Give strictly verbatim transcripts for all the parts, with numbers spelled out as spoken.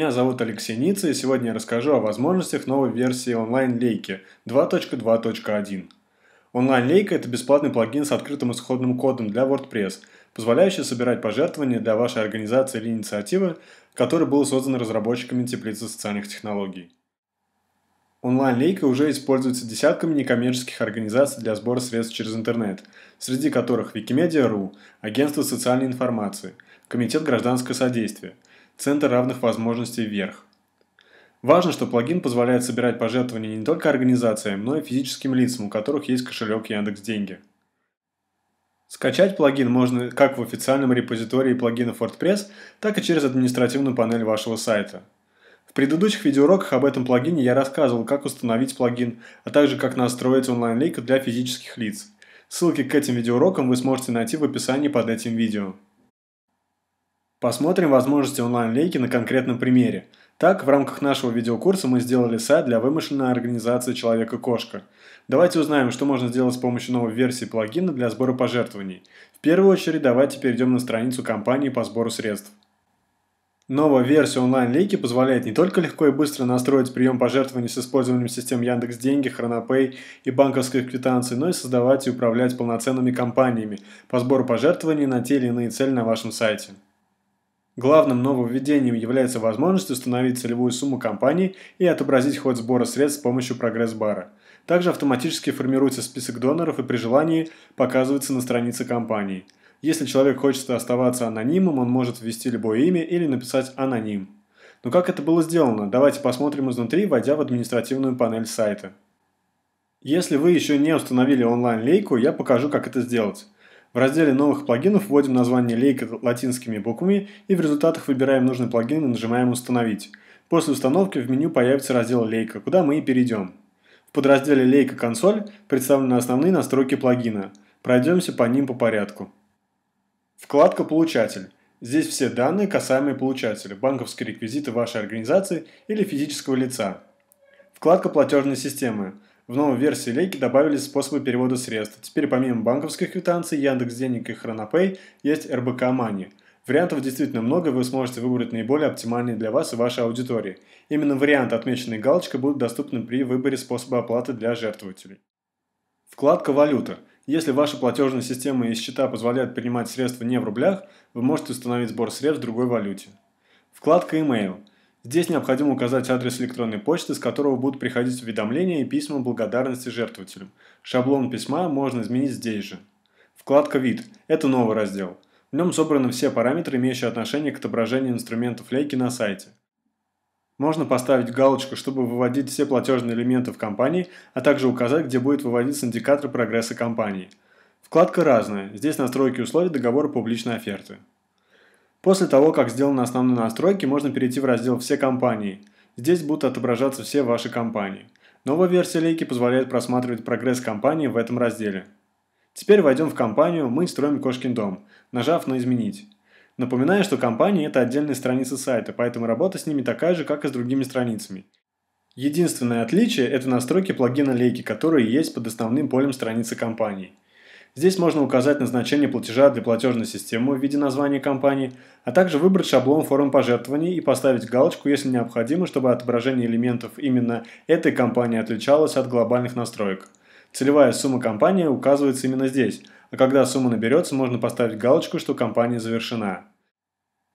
Меня зовут Алексей Ница, и сегодня я расскажу о возможностях новой версии онлайн-лейки два точка два точка один. Онлайн-лейка – это бесплатный плагин с открытым исходным кодом для WordPress, позволяющий собирать пожертвования для вашей организации или инициативы, который был создан разработчиками Теплицы социальных технологий. Онлайн-лейка уже используется десятками некоммерческих организаций для сбора средств через интернет, среди которых Wikimedia точка ру, Агентство социальной информации, Комитет гражданского содействия, Центр равных возможностей вверх. Важно, что плагин позволяет собирать пожертвования не только организациям, но и физическим лицам, у которых есть кошелек Яндекс.Деньги. Скачать плагин можно как в официальном репозитории плагинов WordPress, так и через административную панель вашего сайта. В предыдущих видеоуроках об этом плагине я рассказывал, как установить плагин, а также как настроить онлайн-лейку для физических лиц. Ссылки к этим видеоурокам вы сможете найти в описании под этим видео. Посмотрим возможности онлайн-лейки на конкретном примере. Так, в рамках нашего видеокурса мы сделали сайт для вымышленной организации «Человек-кошка». Давайте узнаем, что можно сделать с помощью новой версии плагина для сбора пожертвований. В первую очередь давайте перейдем на страницу компании по сбору средств. Новая версия онлайн-лейки позволяет не только легко и быстро настроить прием пожертвований с использованием систем Яндекс.Деньги, ChronoPay и банковских квитанций, но и создавать и управлять полноценными кампаниями по сбору пожертвований на те или иные цели на вашем сайте. Главным нововведением является возможность установить целевую сумму компании и отобразить ход сбора средств с помощью прогресс-бара. Также автоматически формируется список доноров и при желании показывается на странице компании. Если человек хочет оставаться анонимом, он может ввести любое имя или написать «аноним». Но как это было сделано? Давайте посмотрим изнутри, войдя в административную панель сайта. Если вы еще не установили онлайн-лейку, я покажу, как это сделать. В разделе «Новых плагинов» вводим название лейки латинскими буквами и в результатах выбираем нужный плагин и нажимаем «Установить». После установки в меню появится раздел «Лейка», куда мы и перейдем. В подразделе «Лейка консоль» представлены основные настройки плагина. Пройдемся по ним по порядку. Вкладка «Получатель». Здесь все данные, касаемые получателя, банковские реквизиты вашей организации или физического лица. Вкладка «Платежные системы». В новой версии лейки добавились способы перевода средств. Теперь помимо банковских квитанций, Яндекс.Денег и ChronoPay есть эр бэ ка Мани. Вариантов действительно много, и вы сможете выбрать наиболее оптимальные для вас и вашей аудитории. Именно варианты, отмеченные галочкой, будут доступны при выборе способа оплаты для жертвователей. Вкладка «Валюта». Если ваши платежные системы и счета позволяют принимать средства не в рублях, вы можете установить сбор средств в другой валюте. Вкладка «Email». Здесь необходимо указать адрес электронной почты, с которого будут приходить уведомления и письма благодарности жертвователям. Шаблон письма можно изменить здесь же. Вкладка «Вид» – это новый раздел. В нем собраны все параметры, имеющие отношение к отображению инструментов лейки на сайте. Можно поставить галочку, чтобы выводить все платежные элементы в компании, а также указать, где будет выводиться индикатор прогресса компании. Вкладка «Разное». Здесь настройки условий договора публичной оферты. После того, как сделаны основные настройки, можно перейти в раздел «Все компании». Здесь будут отображаться все ваши компании. Новая версия лейки позволяет просматривать прогресс компании в этом разделе. Теперь войдем в компанию «Мы строим кошкин дом», нажав на «Изменить». Напоминаю, что компании – это отдельные страницы сайта, поэтому работа с ними такая же, как и с другими страницами. Единственное отличие – это настройки плагина лейки, которые есть под основным полем страницы компании. Здесь можно указать назначение платежа для платежной системы в виде названия компании, а также выбрать шаблон форм пожертвований и поставить галочку, если необходимо, чтобы отображение элементов именно этой компании отличалось от глобальных настроек. Целевая сумма компании указывается именно здесь, а когда сумма наберется, можно поставить галочку, что компания завершена.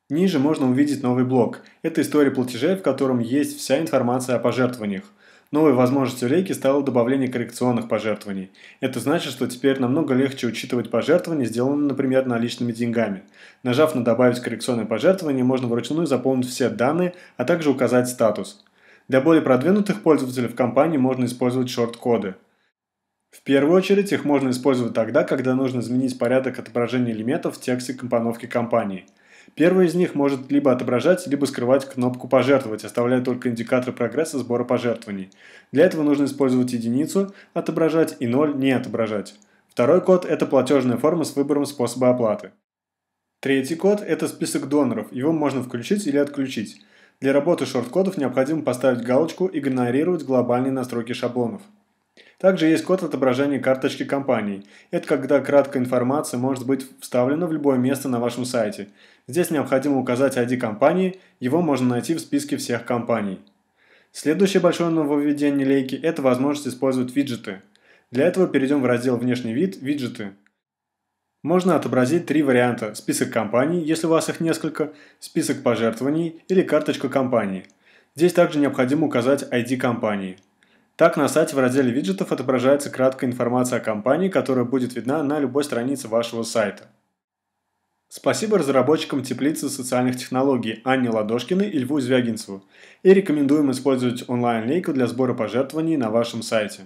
Ниже можно увидеть новый блок. Это история платежей, в котором есть вся информация о пожертвованиях. Новой возможностью лейки стало добавление коррекционных пожертвований. Это значит, что теперь намного легче учитывать пожертвования, сделанные, например, наличными деньгами. Нажав на «Добавить коррекционное пожертвование», можно вручную заполнить все данные, а также указать статус. Для более продвинутых пользователей в компании можно использовать шорт-коды. В первую очередь их можно использовать тогда, когда нужно изменить порядок отображения элементов в тексте компоновки компании. Первый из них может либо отображать, либо скрывать кнопку «Пожертвовать», оставляя только индикатор прогресса сбора пожертвований. Для этого нужно использовать единицу «Отображать» и ноль «Не отображать». Второй код – это платежная форма с выбором способа оплаты. Третий код – это список доноров, его можно включить или отключить. Для работы шорт-кодов необходимо поставить галочку «Игнорировать глобальные настройки шаблонов». Также есть код отображения карточки компании. Это когда краткая информация может быть вставлена в любое место на вашем сайте. Здесь необходимо указать ай ди компании, его можно найти в списке всех компаний. Следующее большое нововведение лейки – это возможность использовать виджеты. Для этого перейдем в раздел «Внешний вид. Виджеты». Можно отобразить три варианта – список компаний, если у вас их несколько, список пожертвований или карточка компании. Здесь также необходимо указать ай ди компании. Так, на сайте в разделе виджетов отображается краткая информация о компании, которая будет видна на любой странице вашего сайта. Спасибо разработчикам Теплицы социальных технологий Анне Ладошкиной и Льву Звягинцеву, и рекомендуем использовать онлайн-лейку для сбора пожертвований на вашем сайте.